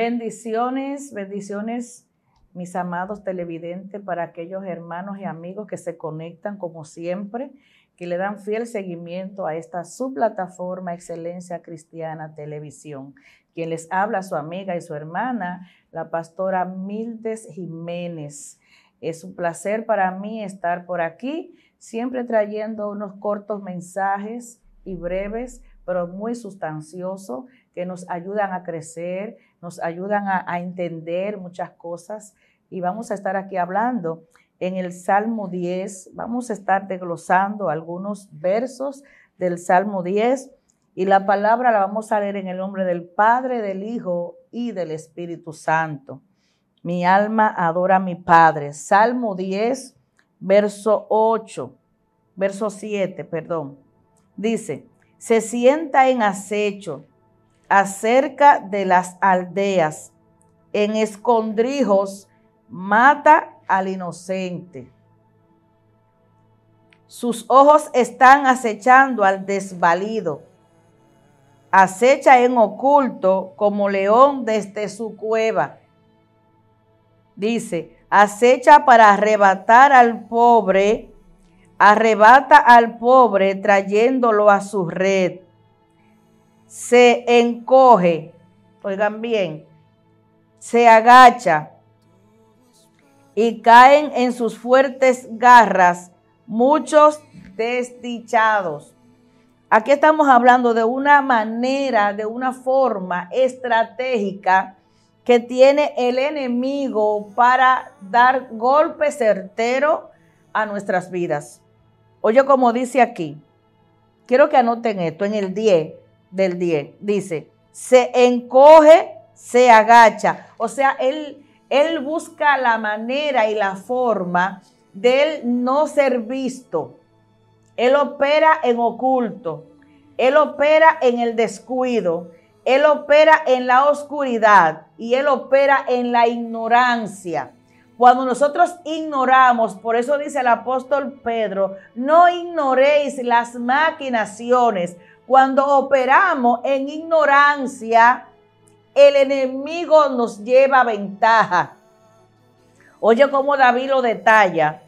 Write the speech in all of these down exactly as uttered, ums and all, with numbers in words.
Bendiciones, bendiciones, mis amados televidentes, para aquellos hermanos y amigos que se conectan como siempre, que le dan fiel seguimiento a esta su plataforma Excelencia Cristiana Televisión. Quien les habla, su amiga y su hermana, la pastora Mildes Jiménez. Es un placer para mí estar por aquí, siempre trayendo unos cortos mensajes y breves, pero muy sustanciosos, que nos ayudan a crecer, nos ayudan a, a entender muchas cosas. Y vamos a estar aquí hablando en el Salmo diez. Vamos a estar desglosando algunos versos del Salmo diez. Y la palabra la vamos a leer en el nombre del Padre, del Hijo y del Espíritu Santo. Mi alma adora a mi Padre. Salmo diez, verso ocho, verso siete, perdón. Dice, se sienta en acecho acerca de las aldeas, en escondrijos mata al inocente. Sus ojos están acechando al desvalido. Acecha en oculto como león desde su cueva. Dice, acecha para arrebatar al pobre, arrebata al pobre trayéndolo a su red. Se encoge, oigan bien, se agacha y caen en sus fuertes garras muchos desdichados. Aquí estamos hablando de una manera, de una forma estratégica que tiene el enemigo para dar golpe certero a nuestras vidas. Oye, como dice aquí, quiero que anoten esto en el diez. Del diez, dice, se encoge, se agacha. O sea, él, él busca la manera y la forma de él no ser visto. Él opera en oculto, él opera en el descuido, él opera en la oscuridad y él opera en la ignorancia. Cuando nosotros ignoramos, por eso dice el apóstol Pedro, no ignoréis las maquinaciones. Cuando operamos en ignorancia, el enemigo nos lleva ventaja. Oye cómo David lo detalla.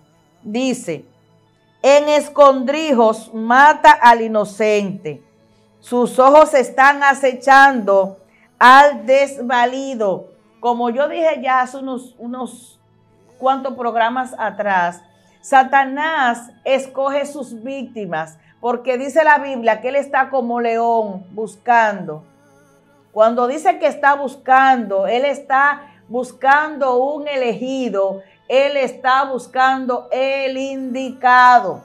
Dice, en escondrijos mata al inocente. Sus ojos están acechando al desvalido. Como yo dije ya hace unos, unos cuantos programas atrás, Satanás escoge sus víctimas. Porque dice la Biblia que él está como león buscando. Cuando dice que está buscando, él está buscando un elegido. Él está buscando el indicado.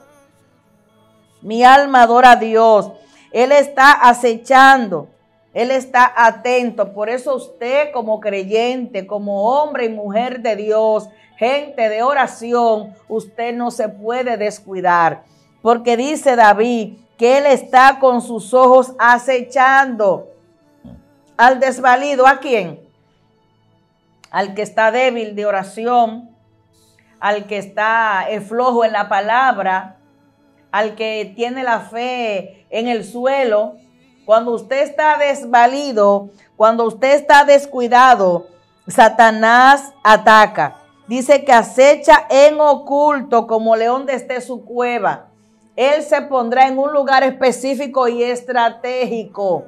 Mi alma adora a Dios. Él está acechando. Él está atento. Por eso usted como creyente, como hombre y mujer de Dios, gente de oración, usted no se puede descuidar. Porque dice David que él está con sus ojos acechando al desvalido. ¿A quién? Al que está débil de oración, al que está flojo en la palabra, al que tiene la fe en el suelo. Cuando usted está desvalido, cuando usted está descuidado, Satanás ataca. Dice que acecha en oculto como león desde su cueva. Él se pondrá en un lugar específico y estratégico.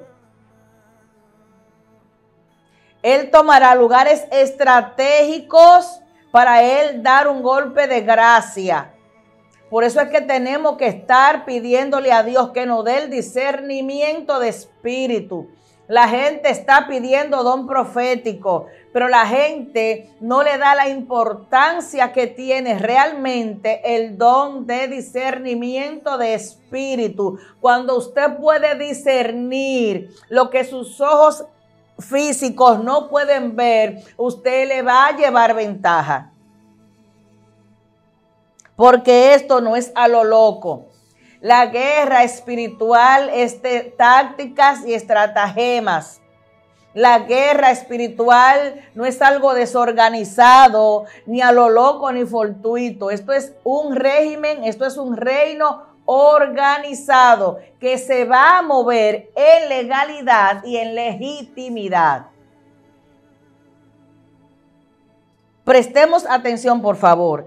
Él tomará lugares estratégicos para él dar un golpe de gracia. Por eso es que tenemos que estar pidiéndole a Dios que nos dé el discernimiento de espíritu. La gente está pidiendo don profético, pero la gente no le da la importancia que tiene realmente el don de discernimiento de espíritu. Cuando usted puede discernir lo que sus ojos físicos no pueden ver, usted le va a llevar ventaja. Porque esto no es a lo loco. La guerra espiritual es de tácticas y estratagemas. La guerra espiritual no es algo desorganizado, ni a lo loco, ni fortuito. Esto es un régimen, esto es un reino organizado que se va a mover en legalidad y en legitimidad. Prestemos atención, por favor,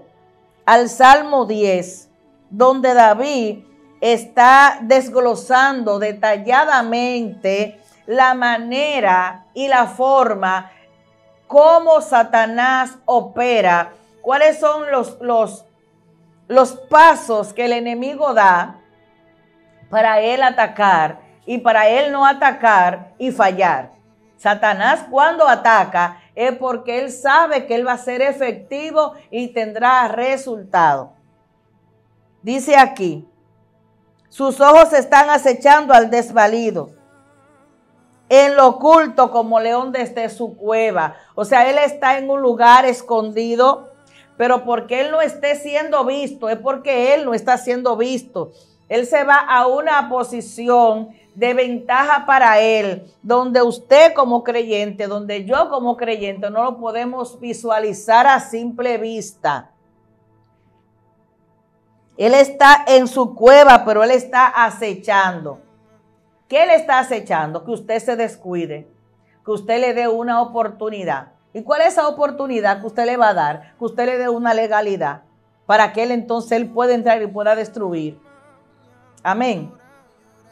al Salmo diez, donde David está desglosando detalladamente la manera y la forma cómo Satanás opera, cuáles son los, los, los pasos que el enemigo da para él atacar y para él no atacar y fallar. Satanás, cuando ataca, es porque él sabe que él va a ser efectivo y tendrá resultado. Dice aquí, sus ojos están acechando al desvalido, en lo oculto como león desde su cueva. O sea, él está en un lugar escondido, pero porque él no esté siendo visto, es porque él no está siendo visto. Él se va a una posición de ventaja para él, donde usted como creyente, donde yo como creyente no lo podemos visualizar a simple vista. Él está en su cueva, pero él está acechando. ¿Qué le está acechando? Que usted se descuide, que usted le dé una oportunidad. ¿Y cuál es esa oportunidad que usted le va a dar? Que usted le dé una legalidad para que él entonces él pueda entrar y pueda destruir. Amén.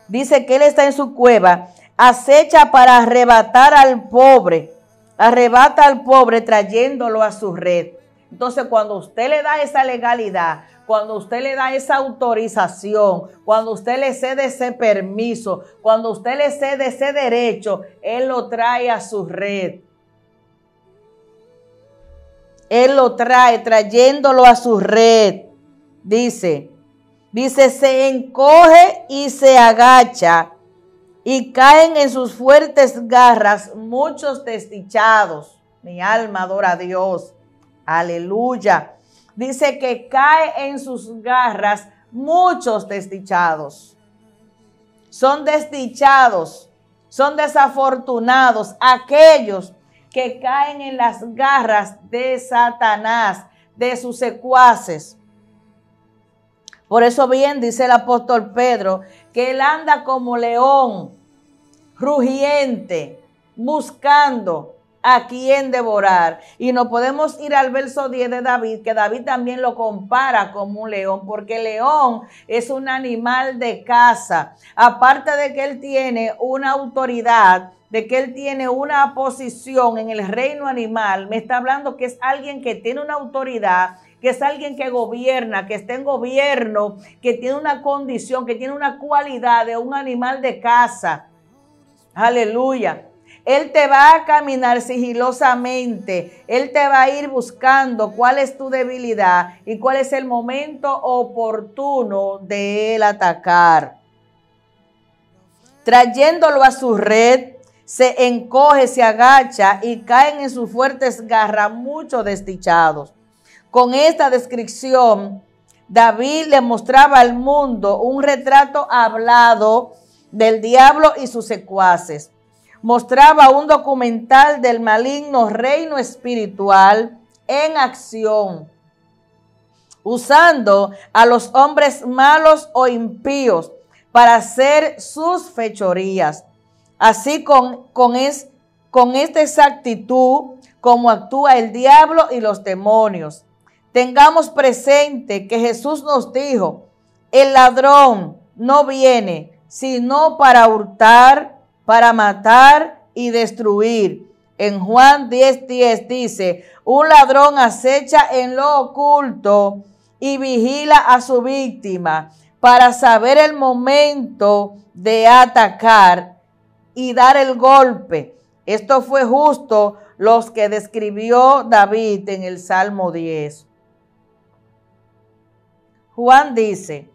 Dice que él está en su cueva, acecha para arrebatar al pobre, arrebata al pobre trayéndolo a su red. Entonces, cuando usted le da esa legalidad, cuando usted le da esa autorización, cuando usted le cede ese permiso, cuando usted le cede ese derecho, él lo trae a su red. Él lo trae trayéndolo a su red, dice. Dice, se encoge y se agacha y caen en sus fuertes garras muchos desdichados. Mi alma adora a Dios. Aleluya. Dice que cae en sus garras muchos desdichados. Son desdichados, son desafortunados aquellos que caen en las garras de Satanás, de sus secuaces. Por eso bien dice el apóstol Pedro que él anda como león rugiente buscando a quien devorar. Y nos podemos ir al verso diez de David, que David también lo compara como un león, porque el león es un animal de caza. Aparte de que él tiene una autoridad, de que él tiene una posición en el reino animal, me está hablando que es alguien que tiene una autoridad, que es alguien que gobierna, que está en gobierno, que tiene una condición, que tiene una cualidad de un animal de caza. Aleluya. Él te va a caminar sigilosamente. Él te va a ir buscando cuál es tu debilidad y cuál es el momento oportuno de él atacar. Trayéndolo a su red, se encoge, se agacha y caen en sus fuertes garras muchos desdichados. Con esta descripción, David le mostraba al mundo un retrato hablado del diablo y sus secuaces. Mostraba un documental del maligno reino espiritual en acción, usando a los hombres malos o impíos para hacer sus fechorías. Así con, con, es, con esta exactitud como actúa el diablo y los demonios. Tengamos presente que Jesús nos dijo, el ladrón no viene sino para hurtar, para matar y destruir. En Juan diez diez dice, un ladrón acecha en lo oculto y vigila a su víctima para saber el momento de atacar y dar el golpe. Esto fue justo los que describió David en el Salmo diez. Juan dice,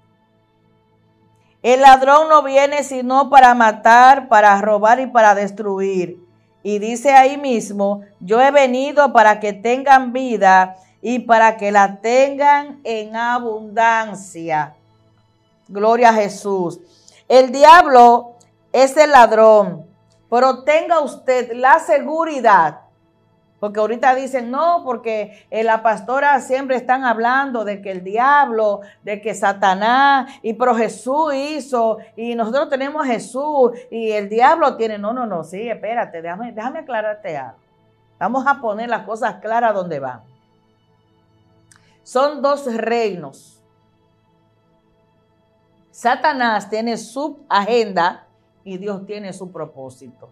el ladrón no viene sino para matar, para robar y para destruir. Y dice ahí mismo, yo he venido para que tengan vida y para que la tengan en abundancia. Gloria a Jesús. El diablo es el ladrón, pero tenga usted la seguridad. Porque ahorita dicen, no, porque eh, la pastora siempre están hablando de que el diablo, de que Satanás, y pero Jesús hizo, y nosotros tenemos a Jesús, y el diablo tiene, no, no, no, sí, espérate, déjame, déjame aclararte algo. Vamos a poner las cosas claras donde van. Son dos reinos. Satanás tiene su agenda y Dios tiene su propósito.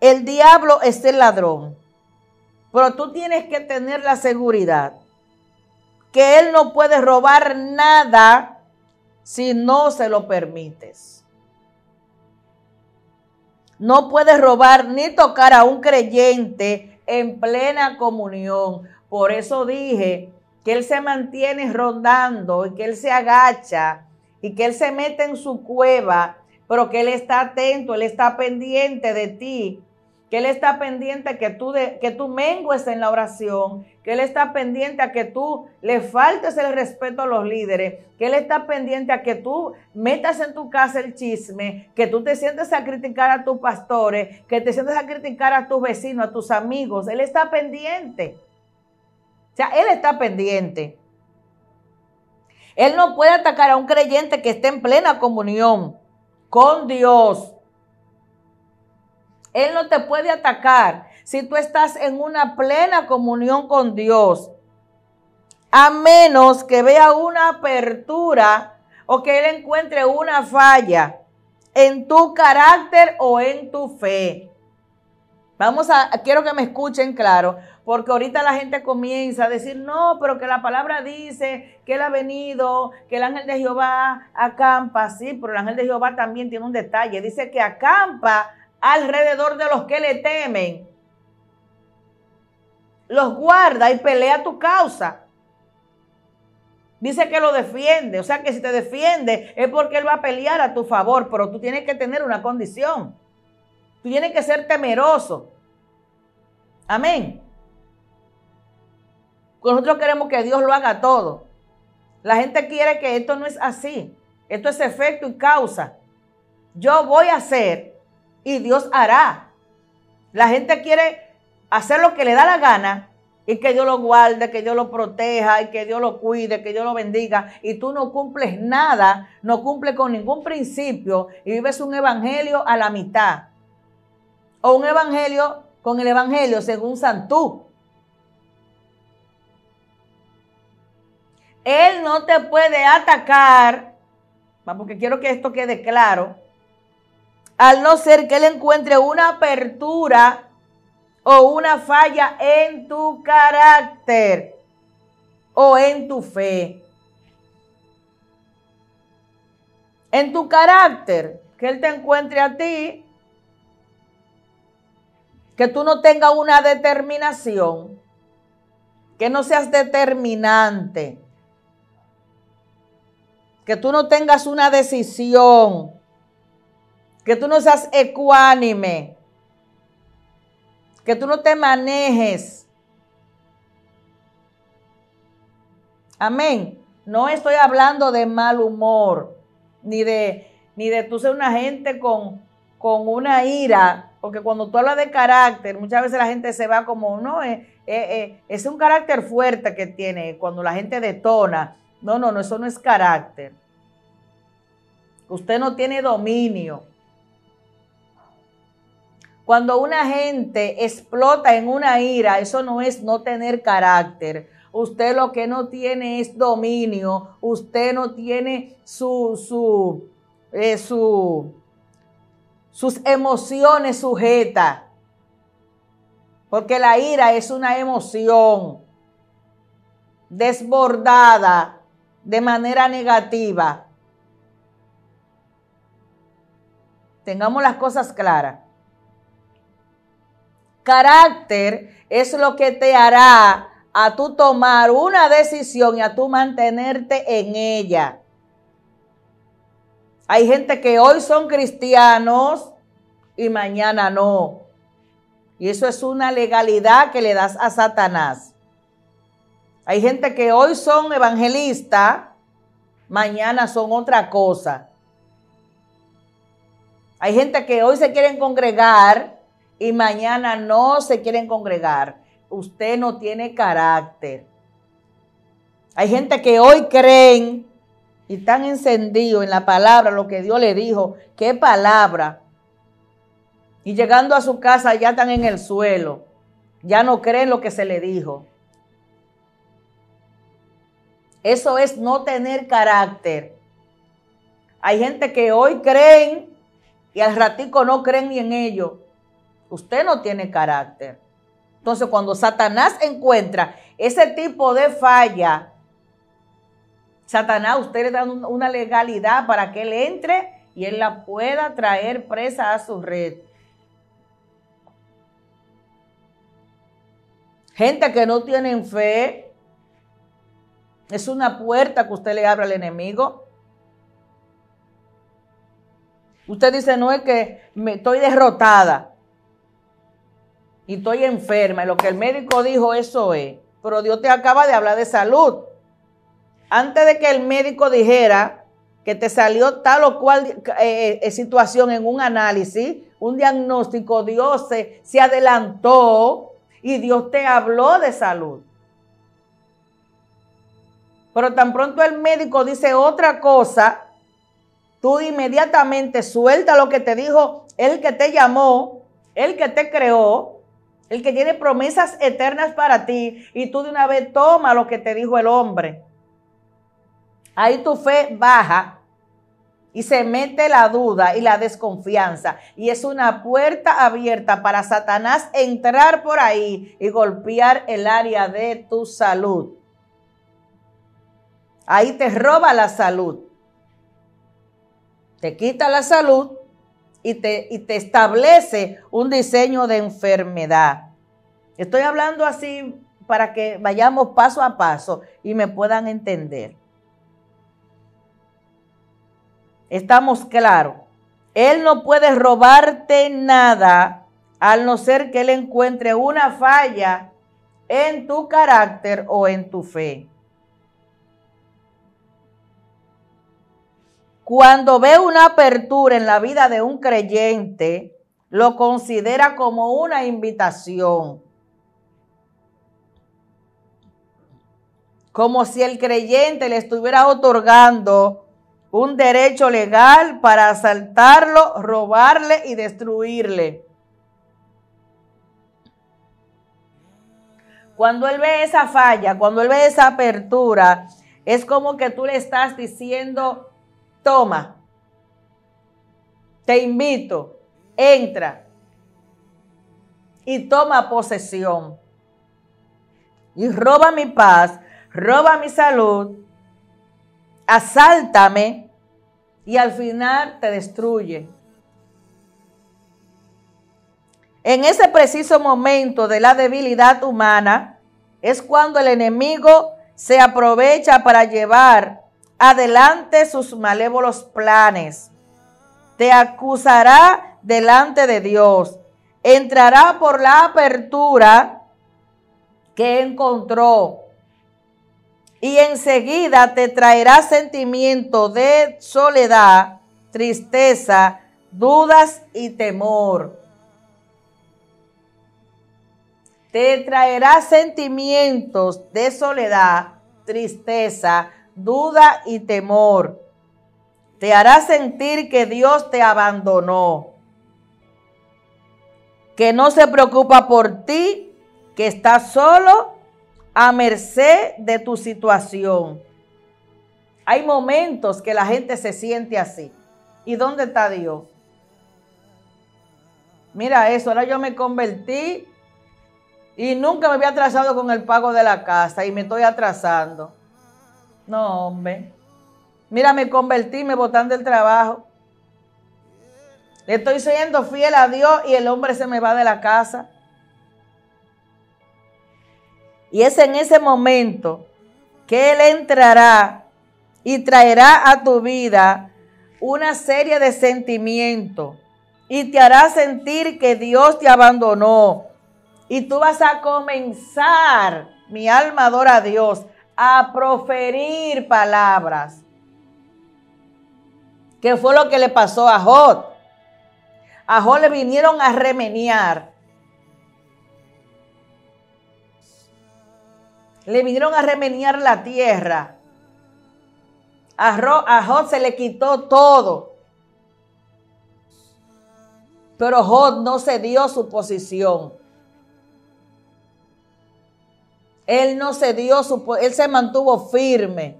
El diablo es el ladrón, pero tú tienes que tener la seguridad que él no puede robar nada si no se lo permites. No puedes robar ni tocar a un creyente en plena comunión. Por eso dije que él se mantiene rondando y que él se agacha y que él se mete en su cueva, pero que él está atento, él está pendiente de ti, que él está pendiente que tú, de, que tú mengues en la oración, que él está pendiente a que tú le faltes el respeto a los líderes, que él está pendiente a que tú metas en tu casa el chisme, que tú te sientes a criticar a tus pastores, que te sientes a criticar a tus vecinos, a tus amigos. Él está pendiente. O sea, él está pendiente. Él no puede atacar a un creyente que esté en plena comunión con Dios. Él no te puede atacar si tú estás en una plena comunión con Dios, a menos que vea una apertura o que él encuentre una falla en tu carácter o en tu fe. Vamos a, quiero que me escuchen claro, porque ahorita la gente comienza a decir, no, pero que la palabra dice que él ha venido, que el ángel de Jehová acampa. Sí, pero el ángel de Jehová también tiene un detalle, dice que acampa alrededor de los que le temen, los guarda y pelea tu causa. Dice que lo defiende, o sea que si te defiende es porque él va a pelear a tu favor, pero tú tienes que tener una condición, tú tienes que ser temeroso. Amén. Nosotros queremos que Dios lo haga todo. La gente quiere que esto no es así, esto es efecto y causa. Yo voy a hacer y Dios hará. La gente quiere hacer lo que le da la gana y que Dios lo guarde, que Dios lo proteja y que Dios lo cuide, que Dios lo bendiga. Y tú no cumples nada, no cumples con ningún principio y vives un evangelio a la mitad. O un evangelio con el evangelio según Santú. Él no te puede atacar, porque quiero que esto quede claro, al no ser que él encuentre una apertura o una falla en tu carácter o en tu fe. En tu carácter, que él te encuentre a ti, que tú no tengas una determinación, que no seas determinante, que tú no tengas una decisión, que tú no seas ecuánime, que tú no te manejes. Amén. No estoy hablando de mal humor, ni de, ni de tú ser una gente con, con una ira, porque cuando tú hablas de carácter, muchas veces la gente se va como, no, eh, eh, eh, es un carácter fuerte que tiene, cuando la gente detona. No, no, no, eso no es carácter. Usted no tiene dominio. Cuando una gente explota en una ira, eso no es no tener carácter. Usted lo que no tiene es dominio. Usted no tiene su, su, eh, su, sus emociones sujetas. Porque la ira es una emoción desbordada de manera negativa. Tengamos las cosas claras. Carácter es lo que te hará a tú tomar una decisión y a tú mantenerte en ella. Hay gente que hoy son cristianos y mañana no. Y eso es una legalidad que le das a Satanás. Hay gente que hoy son evangelistas, mañana son otra cosa. Hay gente que hoy se quieren congregar y mañana no se quieren congregar. Usted no tiene carácter. Hay gente que hoy creen y están encendidos en la palabra, lo que Dios le dijo. ¿Qué palabra? Y llegando a su casa ya están en el suelo. Ya no creen lo que se le dijo. Eso es no tener carácter. Hay gente que hoy creen y al ratico no creen ni en ello. Usted no tiene carácter. Entonces, cuando Satanás encuentra ese tipo de falla, Satanás, usted le da una legalidad para que él entre y él la pueda traer presa a su red. Gente que no tienen fe, es una puerta que usted le abre al enemigo. Usted dice, no, es que me estoy derrotada y estoy enferma. Y lo que el médico dijo, eso es. Pero Dios te acaba de hablar de salud. Antes de que el médico dijera que te salió tal o cual eh, situación en un análisis, un diagnóstico, Dios se, se adelantó y Dios te habló de salud. Pero tan pronto el médico dice otra cosa, tú inmediatamente suelta lo que te dijo el que te llamó, el que te creó, el que tiene promesas eternas para ti, y tú de una vez toma lo que te dijo el hombre. Ahí tu fe baja y se mete la duda y la desconfianza. Y es una puerta abierta para Satanás entrar por ahí y golpear el área de tu salud. Ahí te roba la salud. Te quita la salud y te, y te establece un diseño de enfermedad. Estoy hablando así para que vayamos paso a paso y me puedan entender. Estamos claros, él no puede robarte nada a no ser que él encuentre una falla en tu carácter o en tu fe. Cuando ve una apertura en la vida de un creyente, lo considera como una invitación. Como si el creyente le estuviera otorgando un derecho legal para asaltarlo, robarle y destruirle. Cuando él ve esa falla, cuando él ve esa apertura, es como que tú le estás diciendo, toma, te invito, entra y toma posesión. Y roba mi paz, roba mi salud, asáltame y al final te destruye. En ese preciso momento de la debilidad humana es cuando el enemigo se aprovecha para llevar adelante sus malévolos planes. Te acusará delante de Dios. Entrará por la apertura que encontró. Y enseguida te traerá sentimiento de soledad, tristeza, dudas y temor. Te traerá sentimientos de soledad, tristeza, duda y temor. Te hará sentir que Dios te abandonó, que no se preocupa por ti, que estás solo, a merced de tu situación. Hay momentos que la gente se siente así. ¿Y dónde está Dios? Mira eso, ahora yo me convertí y nunca me había atrasado con el pago de la casa y me estoy atrasando. No, hombre. Mira, me convertí, me botan del trabajo. Le estoy siendo fiel a Dios y el hombre se me va de la casa. Y es en ese momento que él entrará y traerá a tu vida una serie de sentimientos y te hará sentir que Dios te abandonó. Y tú vas a comenzar, mi alma adora a Dios, a proferir palabras. ¿Qué fue lo que le pasó a Job? A Job le vinieron a remenear. Le vinieron a remenear la tierra. A Job se le quitó todo. Pero Job no cedió su posición. Él no cedió, su, él se mantuvo firme.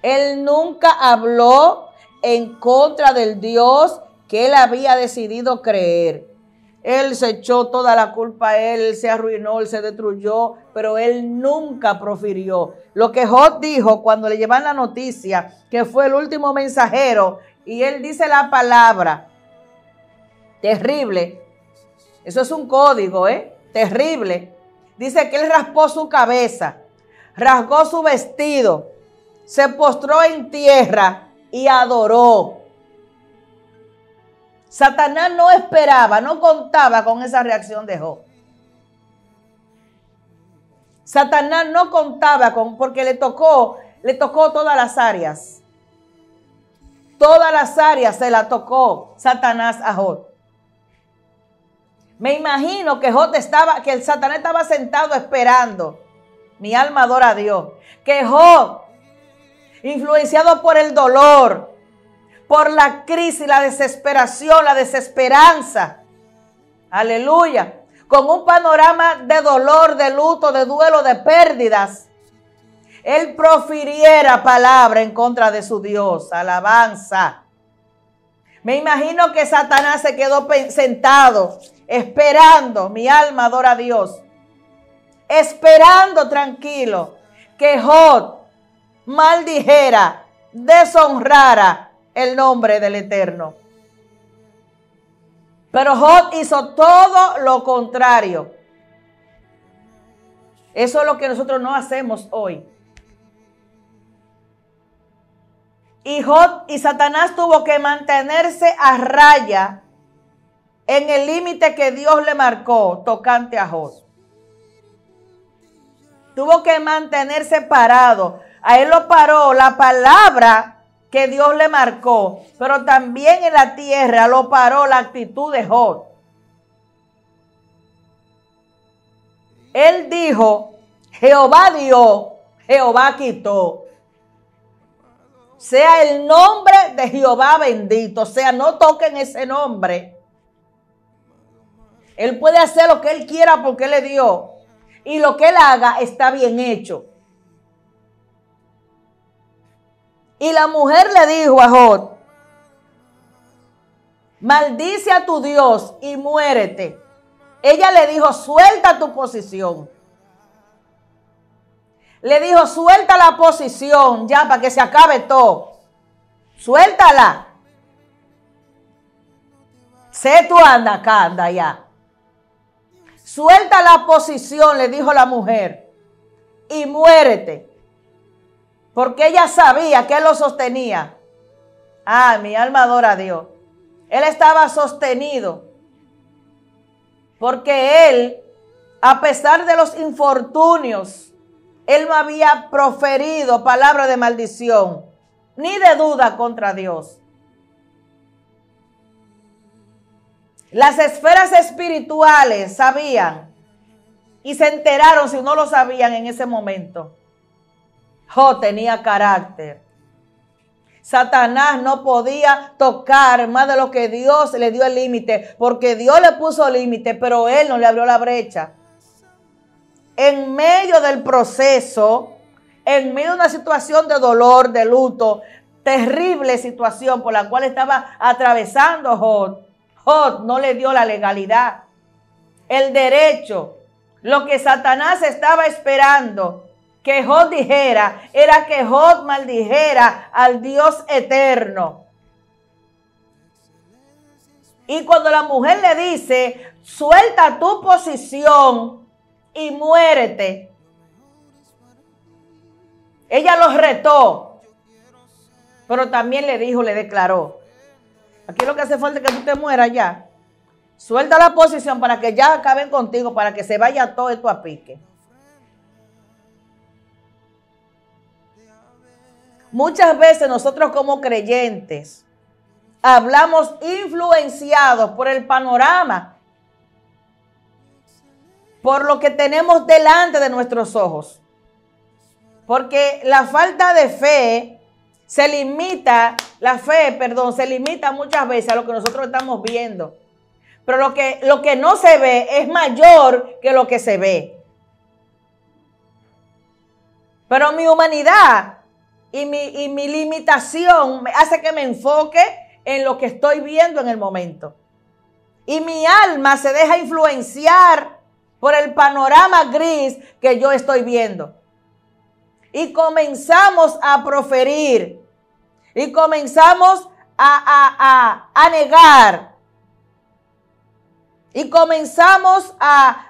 Él nunca habló en contra del Dios que él había decidido creer. Él se echó toda la culpa a él, él se arruinó, él se destruyó, pero él nunca profirió. Lo que Job dijo cuando le llevan la noticia, que fue el último mensajero, y él dice la palabra, terrible, eso es un código, ¿eh? Terrible. Dice que él raspó su cabeza, rasgó su vestido, se postró en tierra y adoró. Satanás no esperaba, no contaba con esa reacción de Job. Satanás no contaba con, porque le tocó, le tocó todas las áreas. Todas las áreas se la tocó Satanás a Job. Me imagino que Job estaba, que el Satanás estaba sentado esperando. Mi alma adora a Dios. Que Job, influenciado por el dolor, por la crisis, la desesperación, la desesperanza. Aleluya. Con un panorama de dolor, de luto, de duelo, de pérdidas. Él profiriera palabra en contra de su Dios. Alabanza. Me imagino que Satanás se quedó sentado, esperando. Mi alma adora a Dios. Esperando tranquilo que Job maldijera, deshonrara el nombre del Eterno. Pero Job hizo todo lo contrario. Eso es lo que nosotros no hacemos hoy. Y Job y Satanás tuvo que mantenerse a raya en el límite que Dios le marcó tocante a Job. Tuvo que mantenerse parado. A él lo paró la palabra que Dios le marcó, pero también en la tierra lo paró la actitud de Job. Él dijo, Jehová dio, Jehová quitó. Sea el nombre de Jehová bendito, o sea, no toquen ese nombre. Él puede hacer lo que él quiera porque le dio, y lo que él haga está bien hecho. Y la mujer le dijo a Job, maldice a tu Dios y muérete. Ella le dijo, suelta tu posición. Le dijo, suelta la posición ya para que se acabe todo. Suéltala. Sé tú, anda acá, anda ya. Suelta la posición, le dijo la mujer, y muérete. Porque ella sabía que él lo sostenía. Ah, mi alma adora a Dios. Él estaba sostenido. Porque él, a pesar de los infortunios, él no había proferido palabra de maldición, ni de duda contra Dios. Las esferas espirituales sabían y se enteraron, si no lo sabían en ese momento. Job tenía carácter. Satanás no podía tocar más de lo que Dios le dio el límite, porque Dios le puso límite, pero él no le abrió la brecha. En medio del proceso, en medio de una situación de dolor, de luto, terrible situación por la cual estaba atravesando Job, Job no le dio la legalidad, el derecho, lo que Satanás estaba esperando que Job dijera, era que Job maldijera al Dios eterno. Y cuando la mujer le dice, suelta tu posición y muérete, ella los retó, pero también le dijo, le declaró, aquí lo que hace falta es que tú te mueras ya. Suelta la posición para que ya acaben contigo, para que se vaya todo esto a pique. Muchas veces nosotros como creyentes hablamos influenciados por el panorama, por lo que tenemos delante de nuestros ojos, porque la falta de fe se limita, la fe, perdón, se limita muchas veces a lo que nosotros estamos viendo, pero lo que, lo que no se ve es mayor que lo que se ve. Pero mi humanidad y mi, y mi limitación hace que me enfoque en lo que estoy viendo en el momento. Y mi alma se deja influenciar por el panorama gris que yo estoy viendo. Y comenzamos a proferir. Y comenzamos a, a, a, a negar. Y comenzamos a,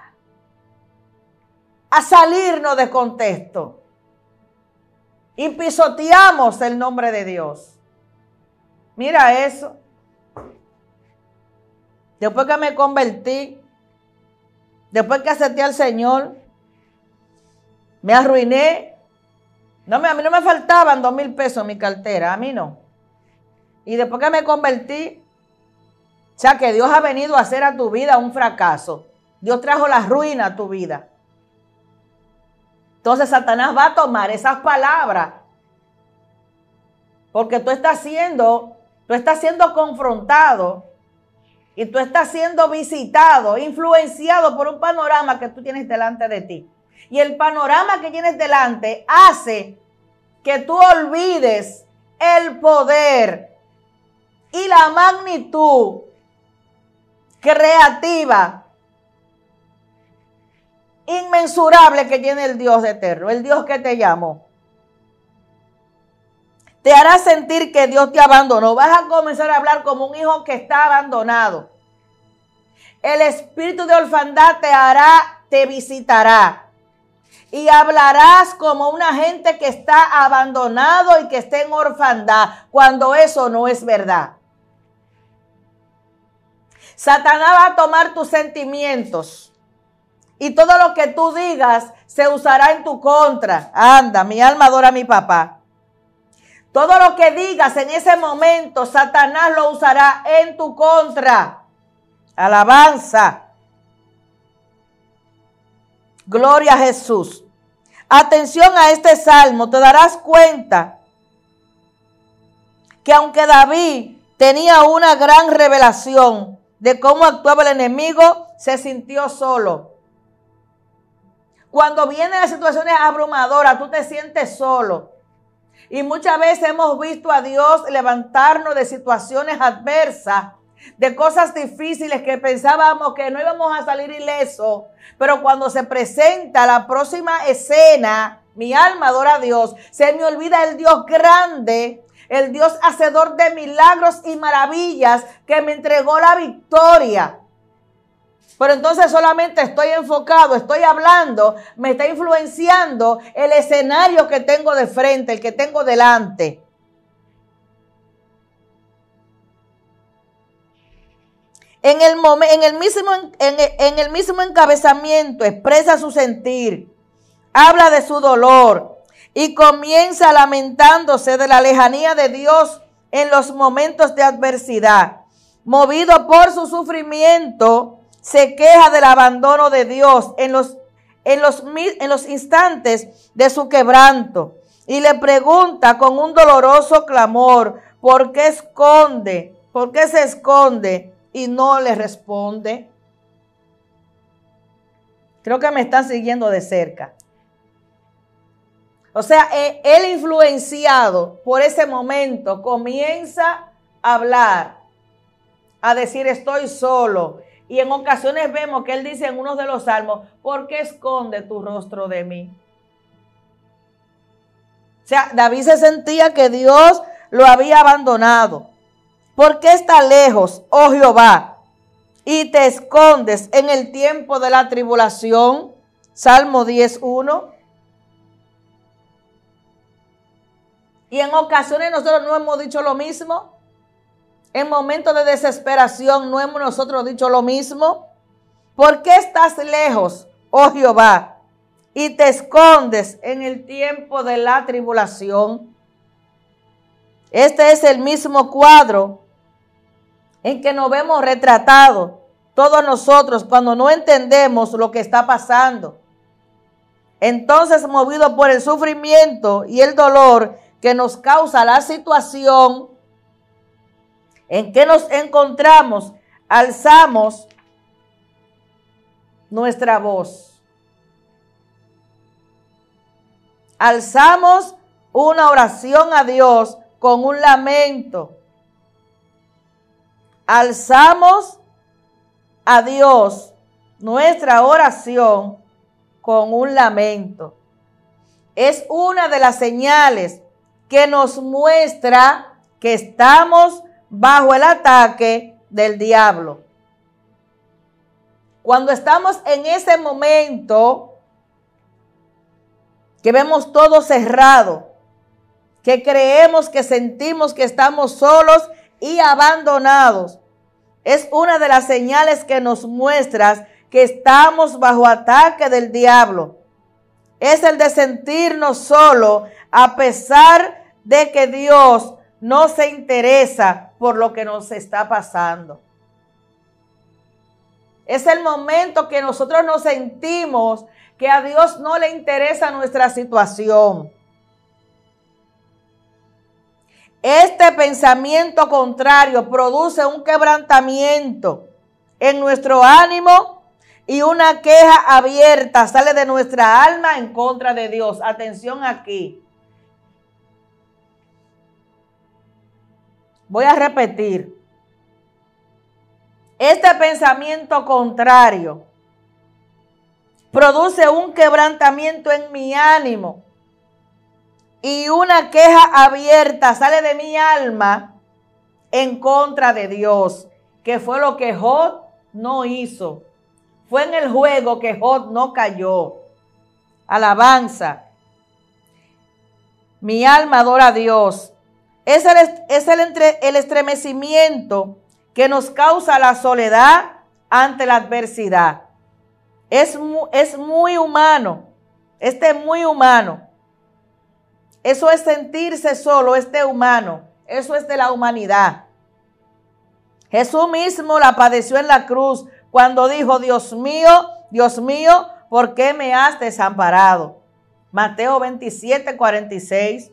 a salirnos de contexto. Y pisoteamos el nombre de Dios. Mira eso. Después que me convertí, después que acepté al Señor, me arruiné. No, a mí no me faltaban dos mil pesos en mi cartera, a mí no. Y después que me convertí, o sea que Dios ha venido a hacer a tu vida un fracaso. Dios trajo la ruina a tu vida. Entonces Satanás va a tomar esas palabras porque tú estás siendo, tú estás siendo confrontado y tú estás siendo visitado, influenciado por un panorama que tú tienes delante de ti. Y el panorama que tienes delante hace que tú olvides el poder y la magnitud creativa, inmensurable que tiene el Dios eterno, el Dios que te llamó. Te hará sentir que Dios te abandonó. Vas a comenzar a hablar como un hijo que está abandonado. El espíritu de orfandad te hará, te visitará. Y hablarás como una gente que está abandonado y que está en orfandad, cuando eso no es verdad. Satanás va a tomar tus sentimientos y todo lo que tú digas se usará en tu contra. Anda, mi alma adora a mi papá. Todo lo que digas en ese momento, Satanás lo usará en tu contra. Alabanza. Gloria a Jesús. Atención a este salmo. Te darás cuenta que aunque David tenía una gran revelación de cómo actuaba el enemigo, se sintió solo. Cuando vienen las situaciones abrumadoras, tú te sientes solo. Y muchas veces hemos visto a Dios levantarnos de situaciones adversas, de cosas difíciles que pensábamos que no íbamos a salir ilesos, pero cuando se presenta la próxima escena, mi alma adora a Dios, se me olvida el Dios grande, el Dios hacedor de milagros y maravillas que me entregó la victoria. Pero entonces solamente estoy enfocado, estoy hablando, me está influenciando el escenario que tengo de frente, el que tengo delante. En el, en el, mismo, en, en el mismo encabezamiento expresa su sentir, habla de su dolor y comienza lamentándose de la lejanía de Dios en los momentos de adversidad. Movido por su sufrimiento, se queja del abandono de Dios en los, en los, en los instantes de su quebranto y le pregunta con un doloroso clamor, ¿por qué esconde? ¿Por qué se esconde? Y no le responde. Creo que me están siguiendo de cerca. O sea, él influenciado por ese momento comienza a hablar, a decir estoy solo. Y en ocasiones vemos que él dice en uno de los salmos, ¿por qué esconde tu rostro de mí? O sea, David se sentía que Dios lo había abandonado. ¿Por qué está lejos, oh Jehová, y te escondes en el tiempo de la tribulación? Salmo diez uno. Y en ocasiones nosotros no hemos dicho lo mismo. En momentos de desesperación no hemos nosotros dicho lo mismo. ¿Por qué estás lejos, oh Jehová, y te escondes en el tiempo de la tribulación? Este es el mismo cuadro en que nos vemos retratados todos nosotros cuando no entendemos lo que está pasando. Entonces, movido por el sufrimiento y el dolor que nos causa la situación en que nos encontramos, alzamos nuestra voz. alzamos una oración a Dios con un lamento. Alzamos a Dios nuestra oración con un lamento. Es una de las señales que nos muestra que estamos bajo el ataque del diablo. Cuando estamos en ese momento que vemos todo cerrado, que creemos, que sentimos que estamos solos y abandonados, es una de las señales que nos muestra que estamos bajo ataque del diablo. Es el de sentirnos solos a pesar de que Dios no se interesa por lo que nos está pasando. Es el momento que nosotros nos sentimos que a Dios no le interesa nuestra situación. Este pensamiento contrario produce un quebrantamiento en nuestro ánimo y una queja abierta sale de nuestra alma en contra de Dios. Atención aquí. Voy a repetir. Este pensamiento contrario produce un quebrantamiento en mi ánimo y una queja abierta sale de mi alma en contra de Dios, que fue lo que Job no hizo. Fue en el juego que Job no cayó. Alabanza. Mi alma adora a Dios. Es el, es el, entre, el estremecimiento que nos causa la soledad ante la adversidad. Es, es muy humano. Este es muy humano. Eso es sentirse solo, este humano. Eso es de la humanidad. Jesús mismo la padeció en la cruz cuando dijo, Dios mío, Dios mío, ¿por qué me has desamparado? Mateo veintisiete, cuarenta y seis.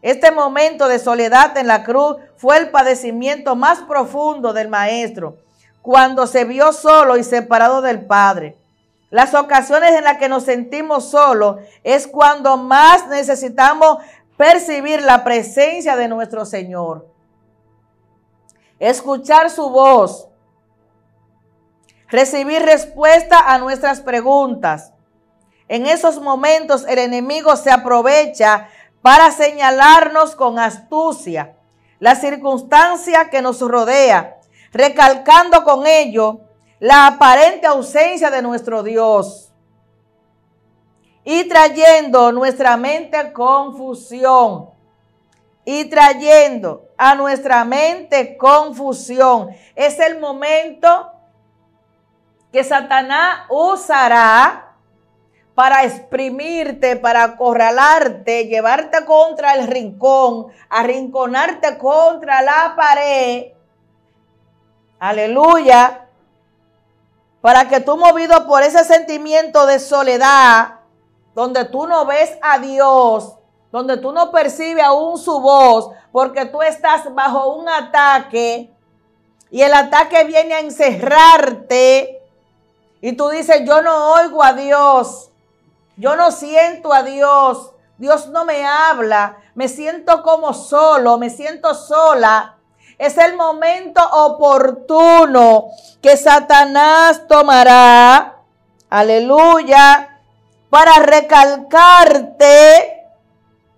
Este momento de soledad en la cruz fue el padecimiento más profundo del Maestro, cuando se vio solo y separado del Padre. Las ocasiones en las que nos sentimos solos es cuando más necesitamos percibir la presencia de nuestro Señor. Escuchar su voz. Recibir respuesta a nuestras preguntas. En esos momentos el enemigo se aprovecha para señalarnos con astucia la circunstancia que nos rodea, recalcando con ello la aparente ausencia de nuestro Dios y trayendo nuestra mente confusión, y trayendo a nuestra mente confusión. Es el momento que Satanás usará para exprimirte, para acorralarte, llevarte contra el rincón, arrinconarte contra la pared, aleluya, para que tú, movido por ese sentimiento de soledad, donde tú no ves a Dios, donde tú no percibes aún su voz, porque tú estás bajo un ataque, y el ataque viene a encerrarte, y tú dices, yo no oigo a Dios, yo no siento a Dios, Dios no me habla, me siento como solo, me siento sola. Es el momento oportuno que Satanás tomará, aleluya, para recalcarte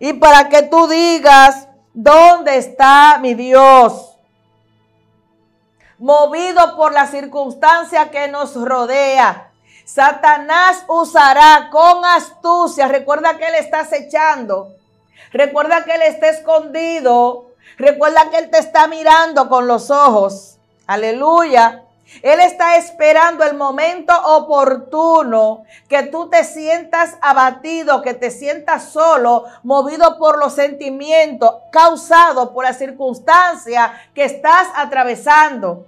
y para que tú digas, ¿dónde está mi Dios? Movido por la circunstancia que nos rodea, Satanás usará con astucia. Recuerda que él está acechando. Recuerda que él está escondido. Recuerda que él te está mirando con los ojos. Aleluya. Él está esperando el momento oportuno que tú te sientas abatido, que te sientas solo, movido por los sentimientos causados por la circunstancia que estás atravesando.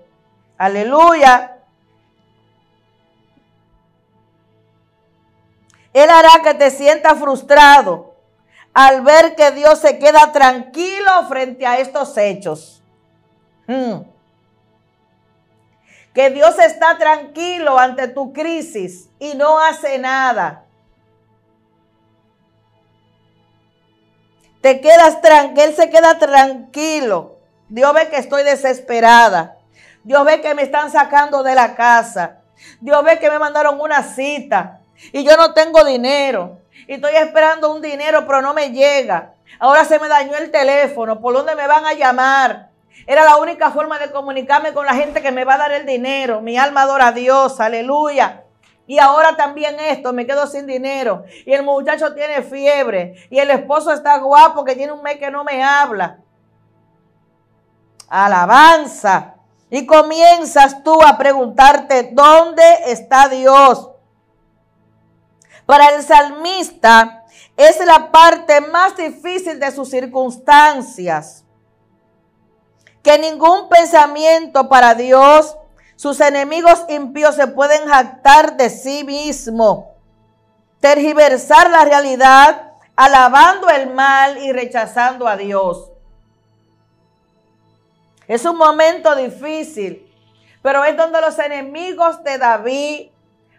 Aleluya. Él hará que te sientas frustrado al ver que Dios se queda tranquilo frente a estos hechos. Hmm. Que Dios está tranquilo ante tu crisis y no hace nada. Te quedas tranquilo, él se queda tranquilo. Dios ve que estoy desesperada. Dios ve que me están sacando de la casa. Dios ve que me mandaron una cita y yo no tengo dinero. Y estoy esperando un dinero, pero no me llega. Ahora se me dañó el teléfono. ¿Por dónde me van a llamar? Era la única forma de comunicarme con la gente que me va a dar el dinero. Mi alma adora a Dios, aleluya. Y ahora también esto, me quedo sin dinero. Y el muchacho tiene fiebre. Y el esposo está guapo, que tiene un mes que no me habla. Alabanza. Y comienzas tú a preguntarte, ¿dónde está Dios? Para el salmista es la parte más difícil de sus circunstancias. Que ningún pensamiento para Dios, sus enemigos impíos se pueden jactar de sí mismo, tergiversar la realidad, alabando el mal y rechazando a Dios. Es un momento difícil, pero es donde los enemigos de David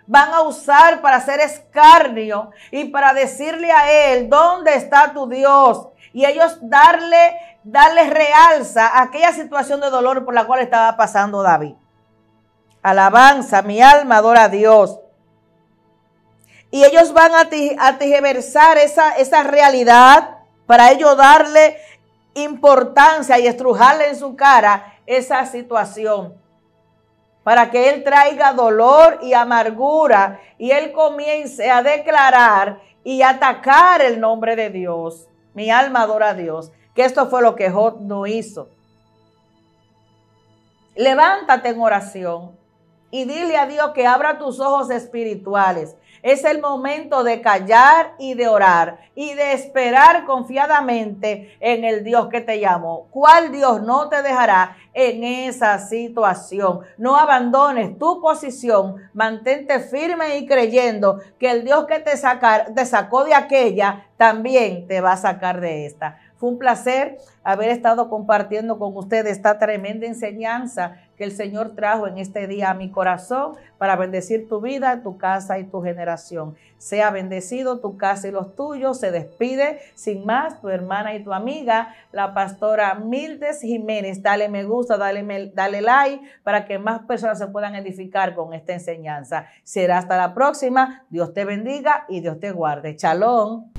van a usar para hacer escarnio y para decirle a él, ¿dónde está tu Dios? Y ellos darle, darle realza a aquella situación de dolor por la cual estaba pasando David. Alabanza, mi alma adora a Dios. Y ellos van a, tij, a tijeversar esa, esa realidad para ellos darle importancia y estrujarle en su cara esa situación. Para que él traiga dolor y amargura y él comience a declarar y atacar el nombre de Dios. Mi alma adora a Dios, que esto fue lo que Job no hizo. Levántate en oración y dile a Dios que abra tus ojos espirituales. Es el momento de callar y de orar y de esperar confiadamente en el Dios que te llamó. ¿Cuál Dios no te dejará en esa situación? No abandones tu posición, mantente firme y creyendo que el Dios que te, saca, te sacó de aquella también te va a sacar de esta. Fue un placer haber estado compartiendo con ustedes esta tremenda enseñanza que el Señor trajo en este día a mi corazón para bendecir tu vida, tu casa y tu generación. Sea bendecido tu casa y los tuyos. Se despide sin más tu hermana y tu amiga, la pastora Mildes Jiménez. Dale me gusta, dale, dale like para que más personas se puedan edificar con esta enseñanza. Será hasta la próxima. Dios te bendiga y Dios te guarde. Shalom.